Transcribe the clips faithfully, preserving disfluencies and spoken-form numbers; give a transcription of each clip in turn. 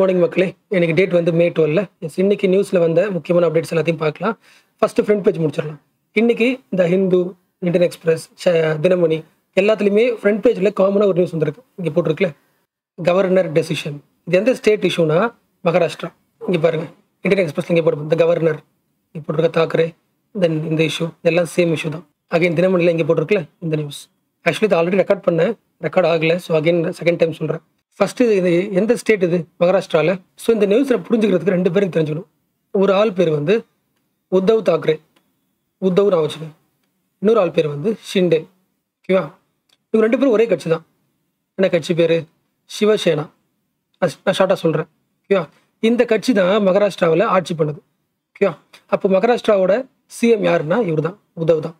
Morning மக்களே, எனக்கு date வந்து மே டுவெல்வ். எஸ், இன்றைக்கி நியூஸில் வந்த முக்கியமான அப்டேட்ஸ் எல்லாத்தையும் பார்க்கலாம். ஃபஸ்ட்டு ஃப்ரண்ட் பேஜ் முடிச்சிடலாம். இன்றைக்கி இந்த ஹிந்து, இன்டர்நெட் எக்ஸ்பிரஸ், தினமணி எல்லாத்துலேயுமே ஃப்ரண்ட் பேஜில் காமனாக ஒரு நியூஸ் வந்திருக்கு. இங்கே போட்டிருக்குல கவர்னர் டெசிஷன். இது எந்த ஸ்டேட் இஷ்யூனா மகாராஷ்டிரா. இங்கே பாருங்கள், இன்டர்நெட் எக்ஸ்பிரஸ் இங்கே போட்டு இந்த கவர்னர் இங்கே போட்டிருக்க தாக்கரே, தென் இந்த இஷ்யூ இதெல்லாம் சேம் இஷ்யூ தான். அகைன் தினமணியில் இங்கே போட்டிருக்குல இந்த நியூஸ். ஆக்சுவலி இது ஆல்ரெடி ரெக்கார்ட் பண்ணேன், ரெக்கார்ட் ஆகலை. ஸோ அகைன் செகண்ட் டைம் சொல்கிறேன். ஃபஸ்ட்டு இது எந்த ஸ்டேட் இது மகாராஷ்டிராவில். ஸோ இந்த நியூஸில் புரிஞ்சுக்கிறதுக்கு ரெண்டு பேரும் தெரிஞ்சுக்கணும். ஒரு ஆள் பேர் வந்து உத்தவ் தாக்கரே, உத்தவ் நான் வச்சுக்கேன். இன்னொரு ஆள் பேர் வந்து ஷிண்டே. ஓகேவா, இவங்க ரெண்டு பேரும் ஒரே கட்சி தான். என்ன கட்சி பேர்? சிவசேனா. நான் ஷார்ட்டாக சொல்கிறேன். ஓகேவா, இந்த கட்சி தான் மகாராஷ்டிராவில் ஆட்சி பண்ணுது. ஓகேவா, அப்போ மகாராஷ்டிராவோட சிஎம் யாருன்னா இவர் தான், உத்தவ் தான்.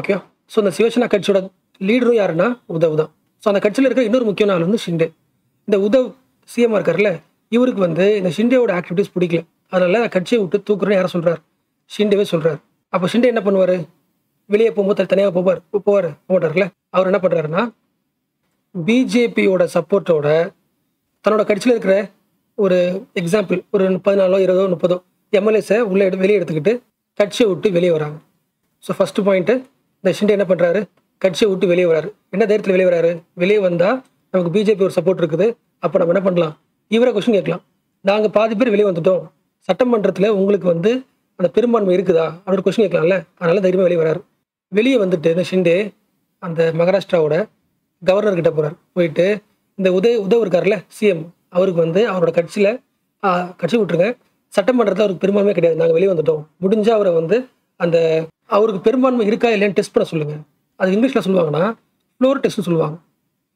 ஓகேவா, ஸோ அந்த சிவசேனா கட்சியோட லீடரும் யாருன்னா உத்தவ் தான். ஸோ அந்த கட்சியில் இருக்கிற இன்னொரு முக்கியமான ஆள் வந்து ஷிண்டே. இந்த உத்தவ் சிஎம்மாக இருக்கார்ல, இவருக்கு வந்து இந்த ஷிண்டேவோட ஆக்டிவிட்டிஸ் பிடிக்கல. அதனால் கட்சியை விட்டு தூக்குறேன்னு யாரை சொல்கிறார்? ஷிண்டேவே சொல்கிறார். அப்போ ஷிண்டே என்ன பண்ணுவார்? வெளியே போகும்போது தனியாக போவார் போவார் போட்டார்ல. அவர் என்ன பண்ணுறாருன்னா பிஜேபியோட சப்போர்ட்டோட தன்னோட கட்சியில் இருக்கிற ஒரு எக்ஸாம்பிள் ஒரு பதினாலோ இருபதோ முப்பதோ எம்எல்ஏஸை உள்ளே எடு வெளியே எடுத்துக்கிட்டு கட்சியை விட்டு வெளியே வராங்க. ஸோ ஃபஸ்ட்டு பாயிண்ட்டு, இந்த ஷிண்டே என்ன பண்ணுறாரு? கட்சியை விட்டு வெளியே வராரு. என்ன தைரியத்தில் வெளியே வராரு? வெளியே வந்தால் நமக்கு பிஜேபி ஒரு சப்போர்ட் இருக்குது, அப்போ நம்ம என்ன பண்ணலாம்? இவரை கொஸ்டின் கேட்கலாம். நாங்கள் பாதி பேர் வெளியே வந்துட்டோம், சட்டமன்றத்தில் உங்களுக்கு வந்து அந்த பெரும்பான்மை இருக்குதா அப்படின்னு கொஸ்டின் கேட்கலாம்ல. அதனால தைரியமாக வெளியே வராரு. வெளியே வந்துட்டு இந்த ஷிண்டே அந்த மகாராஷ்டிராவோட கவர்னர்கிட்ட போகிறார். போயிட்டு இந்த உதய் உதவ் இருக்கார்ல சிஎம், அவருக்கு வந்து அவரோட கட்சியில் கட்சி விட்டுருங்க, சட்டமன்றத்தில் அவருக்கு பெரும்பான்மை கிடையாது, நாங்கள் வெளியே வந்துட்டோம், முடிஞ்சால் அவரை வந்து அந்த அவருக்கு பெரும்பான்மை இருக்கா இல்லையான்னு டெஸ்ட் பண்ண சொல்லுங்கள். அது இங்கிலீஷில் சொல்லுவாங்கன்னா ஃப்ளோர் டெஸ்ட்னு சொல்லுவாங்க.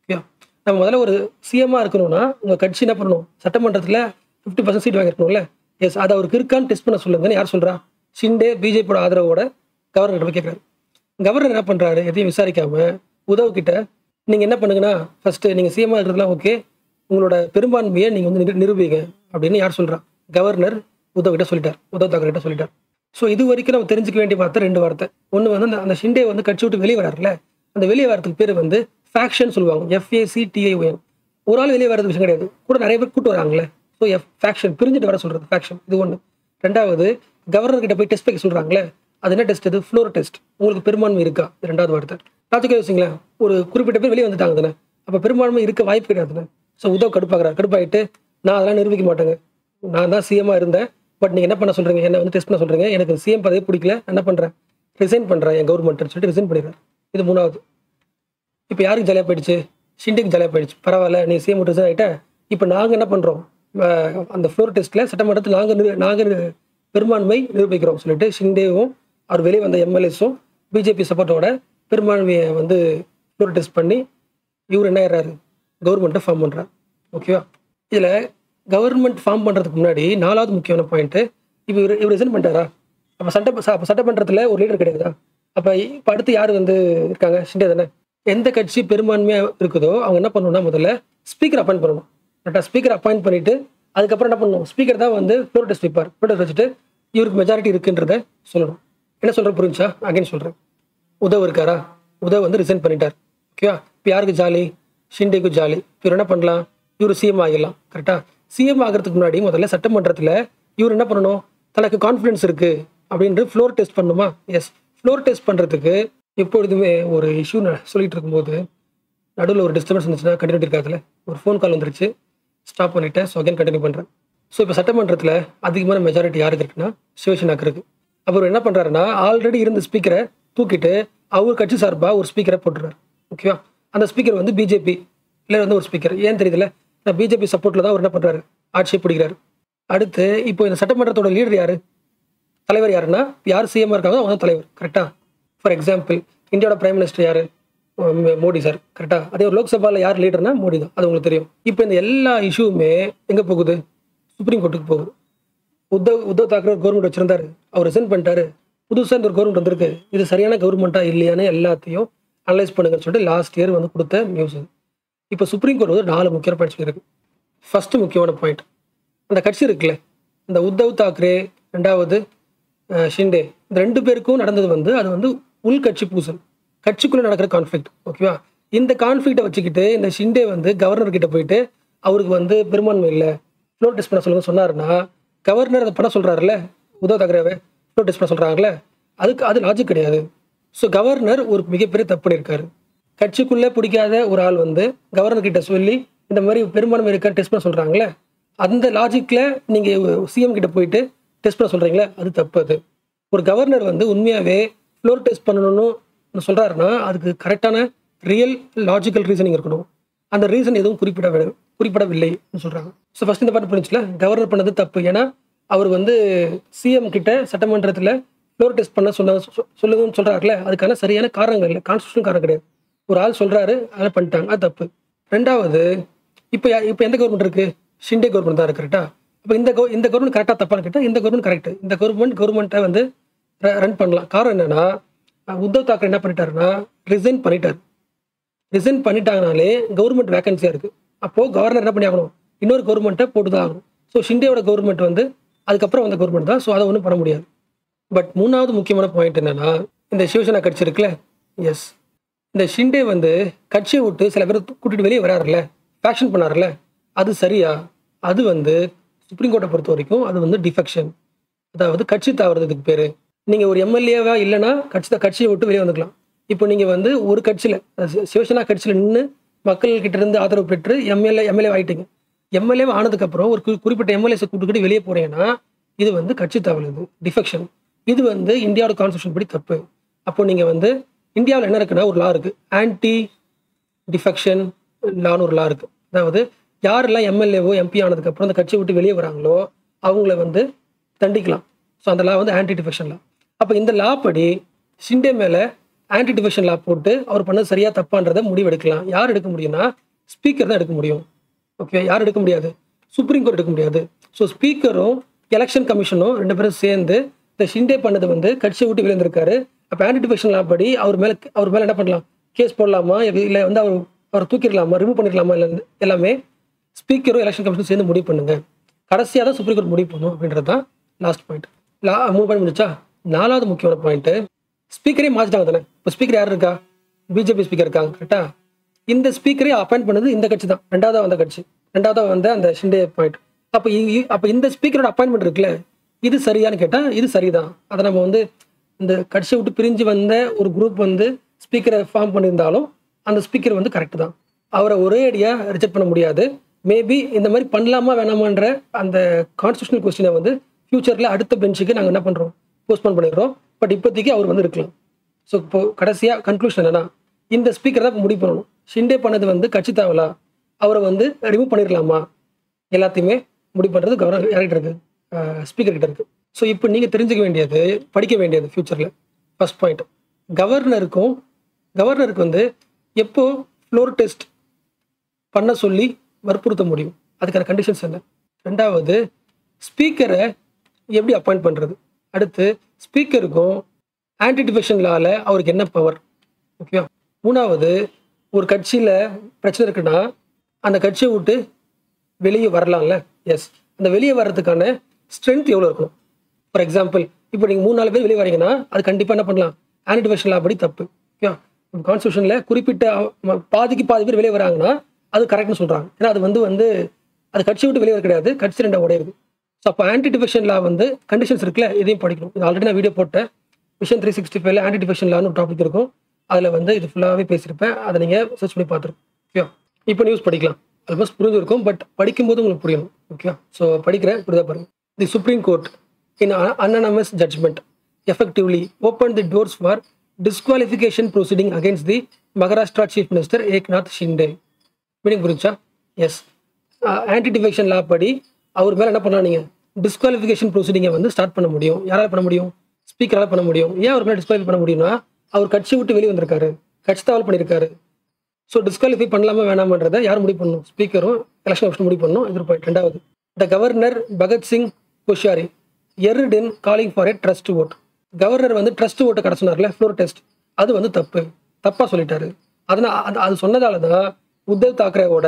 ஓகேயா, நம்ம முதல்ல ஒரு சிஎம்மாக இருக்கணும்னா உங்கள் கட்சி என்ன பண்ணணும்? சட்டமன்றத்தில் ஃபிஃப்டி பர்சன்ட் சீட் வாங்கியிருக்கணும்ல. எஸ், அது அவருக்கு இருக்கான்னு டெஸ்ட் பண்ண சொல்லுங்கன்னு யார் சொல்கிறா? ஷிண்டே பிஜேபியோட ஆதரவோட கவர்னர் போய் கேட்குறாரு. கவர்னர் என்ன பண்ணுறாரு? எதையும் விசாரிக்காமல் உதவ் கிட்ட நீங்கள் என்ன பண்ணுங்கன்னா ஃபஸ்ட்டு நீங்கள் சிஎம்மாக இருக்கிறதுலாம் ஓகே, உங்களோட பெரும்பான்மையை நீங்கள் வந்து நிரூபிங்க அப்படின்னு யார் சொல்கிறா? கவர்னர் உதவ் கிட்ட சொல்லிட்டார், உத்தவ் தாக்கரே கிட்ட சொல்லிட்டார். ஸோ இது வரைக்கும் நம்ம தெரிஞ்சுக்க வேண்டிய பார்த்த ரெண்டு வார்த்தை. ஒன்று வந்து அந்த அந்த ஷிண்டே வந்து கட்சி விட்டு வெளியே வராருல, அந்த வெளியே வரத்துக்கு பேர் வந்து ஃபேக்ஷன் சொல்லுவாங்க, எஃப்ஏசிடிஐஒஎன். ஒரு ஆள் வெளியே வரது விஷயம் கிடையாது, கூட நிறைய பேர் கூட்டு வராங்களே. ஸோ எஃப் ஃபேக்ஷன் பிரிஞ்சுட்டு வர சொல்கிறது ஃபேக்ஷன். இது ஒன்று. ரெண்டாவது கவர்னர்கிட்ட போய் டெஸ்ட் வைக்க சொல்கிறாங்களே, அது என்ன டெஸ்ட்? இது ஃப்ளோர் டெஸ்ட். உங்களுக்கு பெரும்பான்மை இருக்கா? இது ரெண்டாவது வார்த்தை. லாஜிக்கா யோசிங்களேன், ஒரு குறிப்பிட்ட பேர் வெளியே வந்துட்டாங்க தானே, அப்போ பெரும்பான்மை இருக்க வாய்ப்பு கிடையாதுன்னு. ஸோ உதவ் கடுப்பாகிறார். கடுப்பாகிட்டு நான் அதெல்லாம் நிரூபிக்க மாட்டேங்க, நான் தான் சிஎம்மாக இருந்தேன், பட் நீங்கள் என்ன பண்ண சொல்கிறீங்க? என்னை வந்து டெஸ்ட் பண்ண சொல்கிறீங்க, எனக்கு சிஎம் பதவி பிடிக்கல, என்ன பண்ணுறேன்? ரிசைன் பண்ணுறேன் என் கவர்மெண்ட்டுன்னு சொல்லிட்டு ரிசைன் பண்ணிடுறாரு. இது மூணாவது. இப்போ யாருக்கு ஜாலியாக போயிடுச்சு? ஷிண்டேக்கு ஜாலியாக போயிடுச்சு. பரவாயில்ல, நீ சிஎம் ரிசைன் ஆகிட்டேன், இப்போ நாங்கள் என்ன பண்ணுறோம்? அந்த ஃப்ளோர் டெஸ்ட்டில் சட்டமன்றத்தில் நாங்கள் நாங்கள் பெரும்பான்மை நிரூபிக்கிறோம் சொல்லிட்டு ஷிண்டேவும் அவர் வெளியே வந்த எம்எல்ஏஸும் பிஜேபி சப்போர்ட்டோட பெரும்பான்மையை வந்து ஃப்ளோர் டெஸ்ட் பண்ணி இவர் என்ன ஆகிறாரு? கவர்மெண்ட்டை ஃபார்ம் பண்ணுறாரு. ஓகேவா, இதில் கவர்மெண்ட் ஃபார்ம் பண்ணுறதுக்கு முன்னாடி நாலாவது முக்கியமான பாயிண்ட்டு, இப்போ இவர் இவர் ரிசைன் பண்ணிட்டாரா? அப்போ சட்ட அப்போ சட்டமன்றத்தில் ஒரு லீடர் கிடையாதா? அப்போ இப்போ அடுத்து யார் வந்து இருக்காங்க? ஷிண்டே தானே. எந்த கட்சி பெரும்பான்மையாக இருக்குதோ அவங்க என்ன பண்ணணும்னா முதல்ல ஸ்பீக்கர் அப்பாயிண்ட் பண்ணணும். கரெக்டாக ஸ்பீக்கர் அப்பாயிண்ட் பண்ணிவிட்டு அதுக்கப்புறம் என்ன பண்ணணும்? ஸ்பீக்கர் தான் வந்து ஃப்ளோர் டெஸ்ட் வைப்பார். ஃப்ளோர் டெஸ்ட் வச்சுட்டு இவருக்கு மெஜாரிட்டி இருக்குன்றத சொல்லணும். என்ன சொல்கிறேன் புரிஞ்சா? அகைன் சொல்கிறேன், உதவ் இருக்காரா? உதவ் வந்து ரிசைன் பண்ணிட்டார். ஓகேவா, இப்போ யாருக்கு ஜாலி? ஷிண்டேக்கு ஜாலி. இவர் என்ன பண்ணலாம்? இவர் சிஎம் ஆகிடலாம். கரெக்டாக சிஎம் ஆகிறதுக்கு முன்னாடி முதல்ல சட்டமன்றத்தில் இவர் என்ன பண்ணணும்? தனக்கு கான்ஃபிடன்ஸ் இருக்குது அப்படின்ட்டு ஃப்ளோர் டெஸ்ட் பண்ணணுமா? எஸ், ஃப்ளோர் டெஸ்ட் பண்ணுறதுக்கு எப்பொழுதுமே ஒரு இஷ்யூ சொல்லிகிட்டு இருக்கும்போது நடுவில் ஒரு டிஸ்டர்பன்ஸ் இருந்துச்சுன்னா கண்டினியூட்டி இருக்காதுல. ஒரு ஃபோன் கால் வந்துருச்சு, ஸ்டாப் பண்ணிவிட்டேன், ஸோ அகைன் கண்டினியூ பண்ணுறேன். ஸோ இப்போ சட்டமன்றத்தில் அதிகமான மெஜாரிட்டி யாருக்கு இருக்குன்னா சிவசேனாக்கு இருக்குது. அப்புறம் என்ன பண்ணுறாருன்னா ஆல்ரெடி இருந்த ஸ்பீக்கரை தூக்கிட்டு அவர் கட்சி சார்பாக ஒரு ஸ்பீக்கரை போட்டுறாரு. ஓகேவா, அந்த ஸ்பீக்கர் வந்து பிஜேபி இல்லை வந்து ஒரு ஸ்பீக்கர், ஏன் தெரியல, நான் பிஜேபி சப்போர்ட்டில் தான் அவர் என்ன பண்ணுறாரு? ஆட்சியை பிடிக்கிறார். அடுத்து இப்போ இந்த சட்டமன்றத்தோட லீடர் யார்? தலைவர் யாருன்னா யார் சிஎம்மாக இருக்காங்களோ அவங்க தான் தலைவர். கரெக்டாக, ஃபார் எக்ஸாம்பிள் இந்தியாவோட பிரைம் மினிஸ்டர் யார்? மோடி சார். கரெக்டாக, அதே ஒரு லோக்சபாவில் யார் லீடர்னா மோடி தான், அது உங்களுக்கு தெரியும். இப்போ இந்த எல்லா இஷ்யூவுமே எங்கே போகுது? சுப்ரீம் கோர்ட்டுக்கு போகுது. உத்தவ் உத்தவ் தாக்கரே ஒரு கவர்மெண்ட் வச்சுருந்தார், அவர் ரிசைன் பண்ணிட்டாரு, புதுசாக இந்த ஒரு கவர்மெண்ட் வந்திருக்கு, இது சரியான கவர்மெண்ட்டாக இல்லையான்னு எல்லாத்தையும் அனலைஸ் பண்ணுங்கன்னு சொல்லிட்டு லாஸ்ட் இயர் வந்து கொடுத்த நியூஸ் இது. இப்போ சுப்ரீம் கோர்ட் வந்து நாலு முக்கியமான பாயிண்ட் சொல்லியிருக்கு. ஃபஸ்ட்டு முக்கியமான பாயிண்ட், அந்த கட்சி இருக்குல்ல, இந்த உத்தவ் தாக்கரே ரெண்டாவது ஷிண்டே, இந்த ரெண்டு பேருக்கும் நடந்தது வந்து அது வந்து உள்கட்சி பூசல், கட்சிக்குள்ளே நடக்கிற கான்ஃப்ளிக்ட். ஓகேவா, இந்த கான்ஃப்ளிக்டை வச்சுக்கிட்டு இந்த ஷிண்டே வந்து கவர்னர்கிட்ட போயிட்டு அவருக்கு வந்து பெரும்பான்மை இல்லை, நோட்டீஸ் பண்ண சொல்லுங்க சொன்னாருன்னா கவர்னர் அதை பண்ண சொல்கிறாருல்ல, உத்தவ் தாக்கரேவை நோட்டீஸ் பண்ண சொல்கிறாங்களே, அதுக்கு அது லாஜிக் கிடையாது. ஸோ கவர்னர் ஒரு மிகப்பெரிய தப்பு பண்ணியிருக்காரு. கட்சிக்குள்ளே பிடிக்காத ஒரு ஆள் வந்து கவர்னர்கிட்ட சொல்லி இந்த மாதிரி பெரும்பான்மை இருக்கான்னு டெஸ்ட் பண்ண சொல்கிறாங்களே, அந்த லாஜிக்கில் நீங்கள் சிஎம் கிட்ட போயிட்டு டெஸ்ட் பண்ண சொல்கிறீங்களே, அது தப்பு. அது ஒரு கவர்னர் வந்து உண்மையாகவே ஃப்ளோர் டெஸ்ட் பண்ணணும்னு சொல்கிறாருன்னா அதுக்கு கரெக்டான ரியல் லாஜிக்கல் ரீசனிங் இருக்கணும். அந்த ரீசன் எதுவும் குறிப்பிட குறிப்பிடவில்லைன்னு சொல்கிறாங்க. ஸோ ஃபஸ்ட் இந்த பாட்டு புரிஞ்சுல கவர்னர் பண்ணது தப்பு. ஏன்னா அவர் வந்து சிஎம் கிட்ட சட்டமன்றத்தில் ஃப்ளோர் டெஸ்ட் பண்ண சொல்ல சொல்லுங்கன்னு சொல்கிறாருல, அதுக்கான சரியான காரணங்கள் இல்லை, கான்ஸ்டியூஷன் காரணம் கிடையாது. ஒரு ஆள் சொல்கிறாரு அதை பண்ணிட்டாங்க, அது தப்பு. ரெண்டாவது இப்போ இப்போ எந்த கவர்மெண்ட் இருக்குது? ஷிண்டே கவர்மெண்ட் தான் இருக்குது கரெக்டாக. இப்போ இந்த கவர் இந்த கவர்மெண்ட் கரெக்டாக தப்பான்னு கேட்டால் இந்த கவர்மெண்ட் கரெக்டு. இந்த கவர்மெண்ட் கவர்மெண்ட்டை வந்து ரன் பண்ணலாம். காரணம் என்னென்னா உத்தவ் தாக்கரே என்ன பண்ணிட்டாருன்னா ரிசைன் பண்ணிட்டார். ரிசைன் பண்ணிட்டாங்கனாலே கவர்மெண்ட் வேகன்சியாக இருக்குது. அப்போது கவர்னர் என்ன பண்ணி ஆகணும், இன்னொரு கவர்மெண்ட்டை போட்டு தான் ஆகணும். ஸோ ஷிண்டேயோட கவர்மெண்ட் வந்து அதுக்கப்புறம் வந்த கவர்மெண்ட் தான். ஸோ அதை ஒன்றும் பண்ண முடியாது. பட் மூணாவது முக்கியமான பாயிண்ட் என்னென்னா இந்த சிவசேனா கட்சி இருக்குல்ல, எஸ், இந்த ஷிண்டே வந்து கட்சியை விட்டு சில பேர் கூட்டிகிட்டு வெளியே வராருல்ல, ஃபேக்ஷன் பண்ணார்ல, அது சரியா? அது வந்து சுப்ரீம் கோர்ட்டை பொறுத்த வரைக்கும் அது வந்து டிஃபெக்ஷன், அதாவது கட்சி தாவறதுக்கு பேர். நீங்கள் ஒரு எம்எல்ஏவா இல்லைன்னா கட்சி தான் கட்சியை விட்டு வெளியே வந்துக்கலாம். இப்போ நீங்கள் வந்து ஒரு கட்சியில் சிவசேனா கட்சியில் நின்று மக்கள்கிட்ட இருந்து ஆதரவு பெற்று எம்எல்ஏ எம்எல்ஏ ஆகிட்டீங்க. எம்எல்ஏ ஆனதுக்கப்புறம் ஒரு குறிப்பிட்ட எம்எல்ஏஸை கூட்டுக்கிட்டு வெளியே போகிறீங்கன்னா இது வந்து கட்சி தாவறது, டிஃபெக்ஷன். இது வந்து இந்தியாவோட கான்ஸ்டியூஷன் படி தப்பு. அப்போ நீங்கள் வந்து இந்தியாவில் என்ன இருக்குன்னா ஒரு லா இருக்குது, ஆன்டி டிஃபெக்ஷன் லான்னு ஒரு லா இருக்குது. அதாவது யாரெல்லாம் எம்எல்ஏவோ எம்பி ஆனதுக்கப்புறம் அந்த கட்சியை விட்டு வெளியே வராங்களோ அவங்கள வந்து தண்டிக்கலாம். ஸோ அந்த லா வந்து ஆன்டி டிஃபெக்ஷன் லா. அப்போ இந்த லா படி ஷிண்டே மேலே ஆன்டி டிஃபெக்ஷன் லா போட்டு அவர் பண்ணது சரியாக தப்பான்றதை முடிவெடுக்கலாம். யார் எடுக்க முடியும்னா ஸ்பீக்கர் தான் எடுக்க முடியும். ஓகே, யார் எடுக்க முடியாது? சுப்ரீம் கோர்ட் எடுக்க முடியாது. ஸோ ஸ்பீக்கரும் எலெக்ஷன் கமிஷனும் ரெண்டு பேரும் சேர்ந்து இந்த ஷிண்டே பண்ணது வந்து கட்சியை விட்டு விழுந்திருக்காரு. அப்போ ஆன்டி டிஃபெக்ஷன் லா படி அவர் மேலே அவர் மேலே என்ன பண்ணலாம், கேஸ் போடலாமா, இல்லை வந்து அவர் அவர் தூக்கிடலாமா, ரிமூவ் பண்ணிடலாமா, இல்லை எல்லாமே ஸ்பீக்கரும் எலெக்ஷன் கமிஷனும் சேர்ந்து முடிவு பண்ணுங்க. கடைசியாக தான் சுப்ரீம் கோர்ட் முடிவு பண்ணும் அப்படின்றது தான் லாஸ்ட் பாயிண்ட். லா மூணு பாயிண்ட் முடிச்சா. நாலாவது முக்கியமான பாயிண்ட்டு ஸ்பீக்கரே மாற்றிட்டாங்க தானே. இப்போ ஸ்பீக்கர் யார் இருக்கா? பிஜேபி ஸ்பீக்கர் இருக்காங்க கரெக்டாக. இந்த ஸ்பீக்கரே அப்பாயிண்ட் பண்ணது இந்த கட்சி தான், ரெண்டாவதாக வந்த கட்சி, ரெண்டாவதாக வந்து அந்த ஷிண்டே பாயிண்ட். அப்போ அப்போ இந்த ஸ்பீக்கரோட அப்பாயின்மெண்ட் இருக்குல்ல, இது சரியான்னு கேட்டால் இது சரிதான். அதை நம்ம வந்து இந்த கட்சியை விட்டு பிரிஞ்சு வந்த ஒரு குரூப் வந்து ஸ்பீக்கரை ஃபார்ம் பண்ணியிருந்தாலும் அந்த ஸ்பீக்கர் வந்து கரெக்டு தான். அவரை ஒரே அடியாக ரிஜெக்ட் பண்ண முடியாது. மேபி இந்த மாதிரி பண்ணலாமா வேணாமான்ற அந்த கான்ஸ்டியூஷனல் கொஸ்டினை வந்து ஃபியூச்சரில் அடுத்த பெஞ்சுக்கு நாங்கள் என்ன பண்ணுறோம், போஸ்ட்போன் பண்ணிடுறோம். பட் இப்போதைக்கு அவர் வந்து இருக்கலாம். ஸோ இப்போ கடைசியாக கன்க்ளூஷன் என்னென்னா இந்த ஸ்பீக்கர் தான் முடிவு பண்ணணும். ஷிண்டே பண்ணது வந்து கட்சி தேவலா, அவரை வந்து ரிமூவ் பண்ணிடலாமா, எல்லாத்தையுமே முடிவு பண்ணுறது கவர்னர் யார்கிட்ட இருக்குது, ஸ்பீக்கர்கிட்ட இருக்குது. ஸோ இப்போ நீங்கள் தெரிஞ்சுக்க வேண்டியது, படிக்க வேண்டியது ஃப்யூச்சரில் ஃபஸ்ட் பாயிண்ட், கவர்னருக்கும் கவர்னருக்கு வந்து எப்போது ஃப்ளோர் டெஸ்ட் பண்ண சொல்லி வற்புறுத்த முடியும், அதுக்கான கண்டிஷன்ஸ் என்ன. ரெண்டாவது ஸ்பீக்கரை எப்படி அப்பாயிண்ட் பண்ணுறது. அடுத்து ஸ்பீக்கருக்கும் ஆன்டி டிஃபெக்ஷன் லாவில் அவருக்கு என்ன பவர். ஓகேவா. மூணாவது ஒரு கட்சியில் பிரச்சனை இருக்குன்னா அந்த கட்சியை விட்டு வெளியே வரலாம்ல, எஸ், அந்த வெளியே வர்றதுக்கான ஸ்ட்ரென்த் எவ்வளோ இருக்கணும். ஃபார் எக்ஸாம்பிள் இப்போ நீங்கள் மூணு நாலு பேர் வெளியே வரீங்கன்னா அது கண்டிப்பாக என்ன பண்ணலாம், ஆன்டி டிஃபெக்ஷன் லா படி தப்பு. ஓகே, கான்ஸ்டியூஷனில் குறிப்பிட்ட பாதிக்கு பாதி பேர் வெளியே வராங்கன்னா அது கரெக்ட்னு சொல்கிறாங்க. ஏன்னா அது வந்து வந்து அது கட்சி விட்டு வெளியே வர கிடையாது, கட்சி ரெண்டா உடையுது. ஸோ அப்போ ஆன்டி டிஃபெக்ஷன் லா வந்து கண்டிஷன்ஸ் இருக்குல்ல, இதையும் படிக்கணும். இது ஆல்ரெடி நான் வீடியோ போட்டேன், விஷன் த்ரீ சிக்ஸ்டி ஃபைவ்ல ஆன்டி டிஃபெக்ஷன் லான்னு ஒரு டாபிக் இருக்கும், அதில் வந்து இது ஃபுல்லாகவே பேசியிருப்பேன், அதை நீங்கள் சர்ச் பண்ணி பார்த்துருக்கோம். ஓகே, இப்போ நியூஸ் படிக்கலாம், ஆல்மோஸ்ட் புரிஞ்சிருக்கும், பட் படிக்கும்போது உங்களுக்கு புரியணும். ஓகே, ஸோ படிக்கிறேன், இப்படி தான் பாருங்கள். The supreme court in unanimous judgment effectively opened the doors for disqualification proceeding against the Maharashtra Chief Minister Eknath Shinde. Meaning Gurucha? Yes. Uh, Anti-Defection law padi, our mele enna pannaninga? Disqualification proceeding vandu start panna mudiyum. Yarala panna mudiyum? Speaker ala panna mudiyum. Yen avar mele disqualify panna mudiyumna avar katchi vittu veliye vandirukkaru, katchi thaval pannirukkaru. So disqualify pannalama venamandradha yaar mudivu pannum? Speaker um election officer mudivu pannum. Idhu point rendavathu. The governor Bhagat Singh Koshyari erred in calling for a trust vote. Governor வந்து trust ஓட்டை கடை சொன்னார்ல, floor test, அது வந்து தப்பு, தப்பாக சொல்லிட்டாரு. அதனால் அது அது சொன்னதால தான் உத்தவ் தாக்கரேவோட